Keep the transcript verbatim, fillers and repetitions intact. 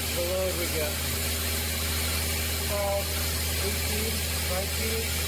much of a load we got. twelve, eighteen, nineteen.